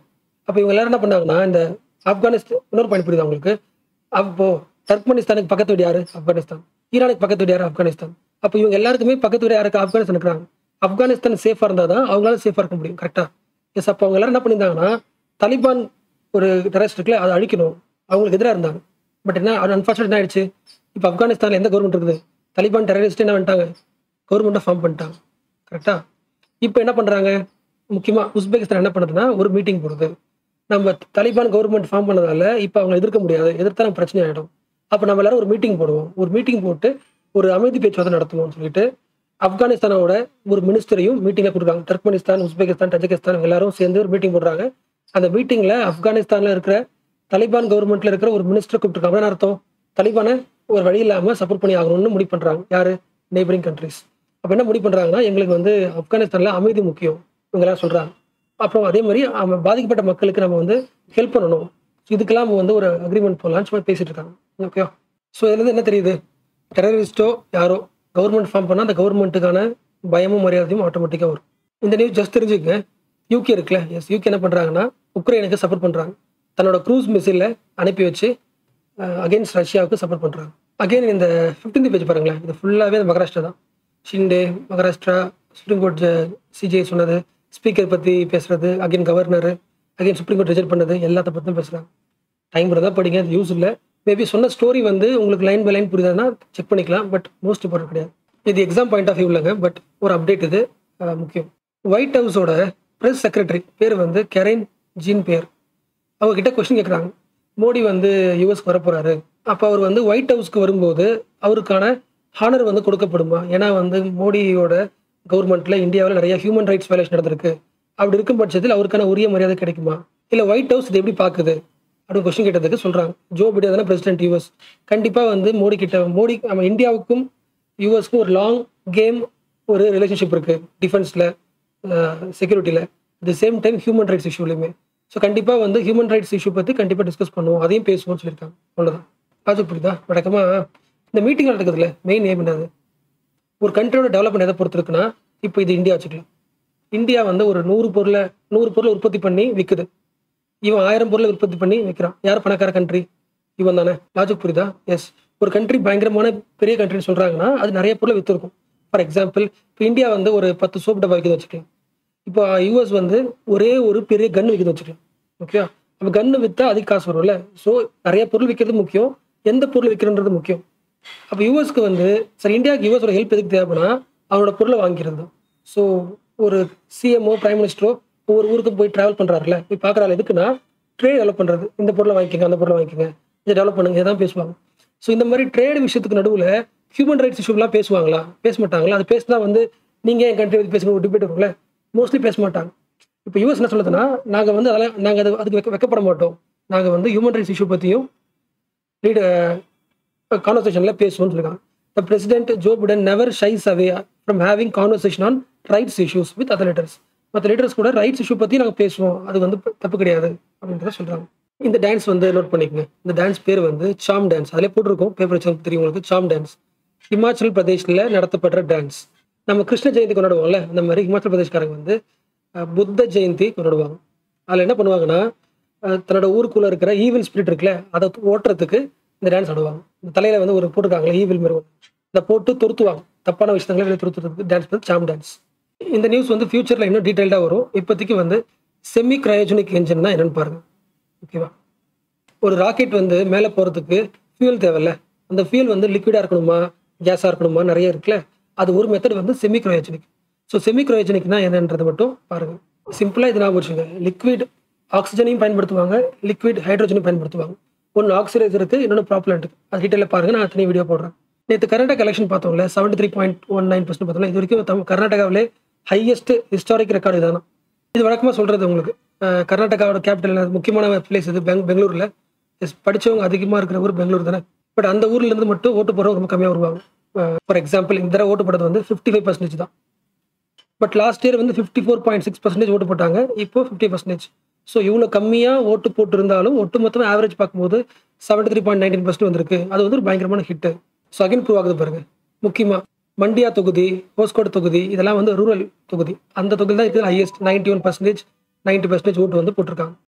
அப்போ இவங்க எல்லாரும் என்ன பண்ணாங்கன்னா, இந்த ஆப்கானிஸ்தான் இன்னொரு பாயிண்ட் புரியுது அவங்களுக்கு. அப்போது டர்க்மெனிஸ்தானுக்கு பக்கத்து வீடு யார்? ஆப்கானிஸ்தான். ஈரானுக்கு பக்கத்து வீடு யார்? ஆப்கானிஸ்தான். அப்போ இவங்க எல்லாருக்குமே பக்கத்து வீடு யாருக்கு? ஆப்கானிஸ்தான் இருக்கிறாங்க. ஆப்கானிஸ்தான் சேஃபாக இருந்தால் தான் அவங்களால சேஃபாக இருக்க முடியும், கரெக்டாக? எஸ். அப்போ அவங்க எல்லாரும் என்ன பண்ணியிருந்தாங்கன்னா, தாலிபான் ஒரு டெரரிஸ்ட் இருக்குல்ல, அதை அழிக்கணும், அவங்களுக்கு எதிராக இருந்தாங்க. பட் என்ன அன்ஃபார்ச்சுனேட் என்ன ஆயிடுச்சு, இப்போ ஆப்கானிஸ்தானில் எந்த கவர்மெண்ட் இருக்குது? தலிபான் டெரரிஸ்ட் என்ன பண்ணிட்டாங்க, கவர்மெண்ட்டை ஃபார்ம் பண்ணிட்டாங்க, கரெக்டாக? இப்போ என்ன பண்ணுறாங்க, முக்கியமாக உஸ்பெகிஸ்தான் என்ன பண்ணுறதுன்னா ஒரு மீட்டிங் போடுது. நம்ம தலிபான் கவர்மெண்ட் ஃபார்ம் பண்ணதால இப்போ அவங்க எதிர்க்க முடியாது, எதிர்த்தா நம்ம பிரச்சனை ஆகிடும். அப்போ நம்ம எல்லாரும் ஒரு மீட்டிங் போடுவோம், ஒரு மீட்டிங் போட்டு ஒரு அமைதி பேச்சுவார்த்தை நடத்துவோம்னு சொல்லிட்டு ஆப்கானிஸ்தானோட ஒரு மினிஸ்டரையும் மீட்டிங்கில் கொடுக்குறாங்க. டர்க்மெனிஸ்தான், உஸ்பெகிஸ்தான், டஜகிஸ்தான் எல்லாரும் சேர்ந்து ஒரு மீட்டிங் போடுறாங்க. அந்த மீட்டிங்கில் ஆப்கானிஸ்தானில் இருக்கிற தலிபான் கவர்மெண்ட்டில் இருக்கிற ஒரு மினிஸ்டர் கூப்பிட்டுருக்காங்க. என்ன அர்த்தம், தலிபானை ஒரு வழி இல்லாமல் சப்போர்ட் பண்ணி ஆகணும்னு முடிவு பண்ணுறாங்க. யார்? Neighbouring countries. அப்போ என்ன முடிவு பண்ணுறாங்கன்னா, எங்களுக்கு வந்து ஆப்கானிஸ்தானில் அமைதி முக்கியம் இவங்கெல்லாம் சொல்கிறாங்க. அப்புறம் அதே மாதிரி அவன் பாதிக்கப்பட்ட மக்களுக்கு நம்ம வந்து ஹெல்ப் பண்ணணும், இதுக்கெல்லாம் வந்து ஒரு அக்ரிமெண்ட் போடலான்னு சும்மா பேசிகிட்டு இருக்காங்க. ஓகே. ஸோ இதுலேருந்து என்ன தெரியுது, டெரரிஸ்ட்டோ யாரோ கவர்மெண்ட் ஃபார்ம் பண்ணால் அந்த கவர்மெண்ட்டுக்கான பயமும் மரியாதையும் ஆட்டோமேட்டிக்காக வரும். இந்த நியூஸ் ஜஸ்ட் தெரிஞ்சுக்கங்க. யூகே இருக்குல்ல? எஸ். யூகே என்ன பண்ணுறாங்கன்னா உக்ரைனுக்கு சப்போர்ட் பண்ணுறாங்க, தன்னோட க்ரூஸ் மிசைலில் அனுப்பி வச்சு அகெயின்ஸ்ட் ரஷ்யாவுக்கு சப்போர்ட் பண்ணுறாங்க. அகெயின் இந்த ஃபிஃப்டீன்த் பேஜ் பாருங்களேன், இது ஃபுல்லாகவே அந்த மகாராஷ்டிரா தான். Shinde, Maharashtra, supreme court CJ சொன்னது, ஸ்பீக்கர் பற்றி பேசுகிறது, again governor, again supreme court reject பண்ணது, எல்லாத்த பற்றியும் பேசுகிறாங்க. டைம் தான் படிங்க, அது யூஸ் இல்லை. மேபி சொன்ன ஸ்டோரி வந்து உங்களுக்கு லைன் பை லைன் புரியுதுன்னா செக் பண்ணிக்கலாம், பட் மோஸ்ட் இம்பார்ட்டன்ட் கிடையாது. இது எக்ஸாம் பாயிண்ட் ஆஃப் வியூ இல்லைங்க, பட் ஒரு அப்டேட் இது முக்கியம். ஒயிட் ஹவுஸோட ப்ரெஸ் செக்ரட்டரி பேர் வந்து கெரைன் ஜீன் பேர். அவங்ககிட்ட கொஸ்டின் கேட்குறாங்க, மோடி வந்து யூஎஸ்க்கு வரப்போகிறாரு, அப்போ அவர் வந்து ஒயிட் ஹவுஸ்க்கு வரும்போது அவருக்கான ஹானர் வந்து கொடுக்கப்படுமா? ஏன்னா வந்து மோடியோட கவர்மெண்ட்டில் இந்தியாவில் நிறைய ஹியூமன் ரைட்ஸ் வயலேஷன் நடந்திருக்கு, அப்படி இருக்கும் பட்சத்தில் அவருக்கான உரிய மரியாதை கிடைக்குமா? இல்லை ஒயிட் ஹவுஸ் இது எப்படி பார்க்குது அப்படின்னு கொஸ்டின் கேட்டதுக்கு சொல்கிறாங்க, ஜோ பைடன் தானே பிரசிடென்ட் யூஎஸ், கண்டிப்பாக வந்து மோடி கிட்ட மோடி நம்ம இந்தியாவுக்கும் யூஎஸ்க்கும் ஒரு லாங் கேம் ஒரு ரிலேஷன்ஷிப் இருக்குது, டிஃபென்ஸில், செக்யூரிட்டியில், at the same time human rights இஷ்யூலையுமே. ஸோ கண்டிப்பாக வந்து ஹியூமன் ரைட்ஸ் இஷ்யூ பற்றி கண்டிப்பாக டிஸ்கஸ் பண்ணுவோம், அதையும் பேசுவோம்னு சொல்லியிருக்காங்க. அவ்வளோதான். அது புரியுதா? வழக்கமாக இந்த மீட்டிங் நடக்குதுல்ல, மெயின் ஏம் என்னது, ஒரு கண்ட்ரியோட டெவலப்மெண்ட் எதை பொறுத்துருக்குன்னா, இப்போ இது இந்தியா வச்சுக்கலாம், இந்தியா வந்து ஒரு நூறு பொருளை நூறு பொருளை உற்பத்தி பண்ணி விற்குது, இவன் ஆயிரம் பொருளை உற்பத்தி பண்ணி விற்கிறான். யார் பணக்கார கண்ட்ரி? இவன் தானே. லாஜிக் புரியுதா? எஸ். ஒரு கண்ட்ரி பயங்கரமான பெரிய கண்ட்ரின்னு சொல்கிறாங்கன்னா அது நிறைய பொருளை விற்றுருக்கும். ஃபார் எக்ஸாம்பிள் இப்போ இந்தியா வந்து ஒரு பத்து சோப் டப்பா விற்குது வச்சுக்கலாம், இப்போ யூஎஸ் வந்து ஒரே ஒரு பெரிய கன்று விற்கிறது வச்சுக்கலாம். ஓகேவா? அப்போ கன்று விற்றா அதிக காசு வரும்ல. ஸோ நிறைய பொருள் விற்கிறது முக்கியம், எந்த பொருள் விற்கிறன்றது முக்கியம். அப்போ யூஎஸ்க்கு வந்து சரி, இந்தியாவுக்கு யூஎஸோட ஹெல்ப் எதுக்கு தேவைன்னா அவனோட பொருளை வாங்கிக்கிறது. ஸோ ஒரு சிஎம்ஓ, பிரைம் மினிஸ்டரோ ஒவ்வொரு ஊருக்கு போய் ட்ராவல் பண்ணுறாருல, போய் பார்க்குறாரு, எதுக்குன்னா ட்ரேட் டெவலப் பண்ணுறது, இந்த பொருளை வாங்கிக்கோங்க, அந்த பொருளை வாங்கிக்கோங்க, இதை டெவலப் பண்ணுங்க, இதான் பேசுவாங்க. ஸோ இந்த மாதிரி ட்ரேடு விஷயத்துக்கு நடுவில் ஹியூமன் ரைட்ஸ் இஷ்யூலாம் பேசுவாங்களா? பேச மாட்டாங்களா? அது பேசினா வந்து நீங்கள் என் கண்ட்ரி பற்றி பேசுகிற ஒரு டிபேட் இருக்கும்ல, மோஸ்ட்லி பேச மாட்டாங்க. இப்போ யூஎஸ் என்ன சொல்லுதுன்னா, நாங்கள் வந்து அதெல்லாம் நாங்கள் அது அதுக்கு வெக்க வெக்கப்பட மாட்டோம், நாங்கள் வந்து ஹியூமன் ரைட்ஸ் இஷ்யூ பற்றியும் லீடு கான்வர்சேஷனில் பேசுவோம்னு சொல்லியிருக்காங்க. The president Joe Biden never shies away from having conversation on rights issues with other leaders. மற்ற லீடர்ஸ் கூட ரைட்ஸ் இஷ்யூ பற்றி நாங்கள் பேசுவோம், அது வந்து தப்பு கிடையாது அப்படின்றத சொல்கிறாங்க. இந்த டான்ஸ் வந்து நோட் பண்ணிக்கங்க, இந்த டான்ஸ் பேர் வந்து சாம் டான்ஸ். அதில் போட்டிருக்கோம் பேப்பர் வச்சு, தெரியும் உங்களுக்கு. சாம் டான்ஸ் இமாச்சல் பிரதேஷில் நடத்தப்படுற டான்ஸ். நம்ம கிருஷ்ண ஜெயந்தி கொண்டாடுவோம்ல, அந்த மாதிரி ஹிமாச்சல் பிரதேஷ்காரங்க வந்து புத்த ஜெயந்தி கொண்டாடுவாங்க. அதில் என்ன பண்ணுவாங்கன்னா, தன்னோட ஊருக்குள்ளே இருக்கிற ஈவில் ஸ்பிரிட் இருக்குல்ல, அதை ஓட்டுறதுக்கு இந்த டான்ஸ் ஆடுவாங்க. இந்த தலையில் வந்து ஒரு போட்டிருக்காங்களே ஈவில் மாதிரி, அதை போட்டு துருத்துவாங்க, தப்பான விஷயங்களை வெளியே துருத்துறதுக்கு டான்ஸ் பண்ணி சாம் டான்ஸ். இந்த நியூஸ் வந்து ஃபியூச்சரில் இன்னும் டீட்டெயில்டாக வரும். இப்போதைக்கு வந்து செமி கிரையோஜெனிக் என்ஜின்னா என்னென்னு பாருங்கள், ஓகேவா? ஒரு ராக்கெட் வந்து மேலே போகிறதுக்கு ஃபியூல் தேவையில்ல, அந்த ஃபியூல் வந்து லிக்விடாக இருக்கணுமா கேஸாக இருக்கணுமா நிறைய இருக்குல்ல, அது ஒரு மெத்தட் வந்து செமி கிரையோஜெனிக். ஸோ செமி கிரையோஜெனிக்னா என்னன்றது மட்டும் பாருங்கள். சிம்பிளாக இது நான் வச்சுங்க, லிக்விட் ஆக்சிஜனையும் பயன்படுத்துவாங்க, லிக்விட் ஹைட்ரஜனையும் பயன்படுத்துவாங்க. ஒன்று ஆக்சிஜன் இருக்குது, இன்னொன்று ப்ராப்ளம் இருக்குது. அது டீட்டெயிலில் பாருங்கள், நான் அத்தனை வீடியோ போடுறேன். நேற்று கர்நாடகா எலெக்ஷன் பார்த்தோம்ல, seventy three point one nine percent பார்த்தோம்ல, இது வரைக்கும் கர்நாடகாவிலே ஹையஸ்ட் ஹிஸ்டாரிக் ரெக்கார்டு இதுதான். இது வழக்கமாக சொல்கிறது உங்களுக்கு. கர்நாடகாவோட கேபிட்டல் முக்கியமான பிளேஸ் இது பெங் பெங்களூரில் எஸ் படித்தவங்க அதிகமாக இருக்கிற ஊர் பெங்களூர் தானே. பட் அந்த ஊர்லேருந்து மட்டும் ஓட்டு போடுறவங்க ரொம்ப கம்மியாக வருவாங்க. ஃபார் எக்ஸாம்பிள், இந்த தடவை ஓட்டு போடுறது வந்து ஃபிஃப்டி ஃபைவ் பர்சன்டேஜ் தான். பட் லாஸ்ட் இயர் வந்து fifty four point six percentage ஓட்டு போட்டாங்க, இப்போ ஃபிஃப்டி பர்சன்டேஜ். ஸோ இவ்வளோ கம்மியாக ஓட்டு போட்டிருந்தாலும் ஒட்டு மொத்தமாக ஆவரேஜ் பார்க்கும்போது seventy three point nineteen percent வந்திருக்கு. அது வந்து ஒரு பயங்கரமான ஹிட்டு. ஸோ அகைன் ப்ரூவ் ஆகுது பாருங்கள். முக்கியமாக மண்டியா தொகுதி, ஹோஸ்கோட் தொகுதி, இதெல்லாம் வந்து ரூரல் தொகுதி. அந்த தொகுதி தான் இது highest, ninety one percentage ninety percentage ஓட்டு வந்து போட்டிருக்காங்க.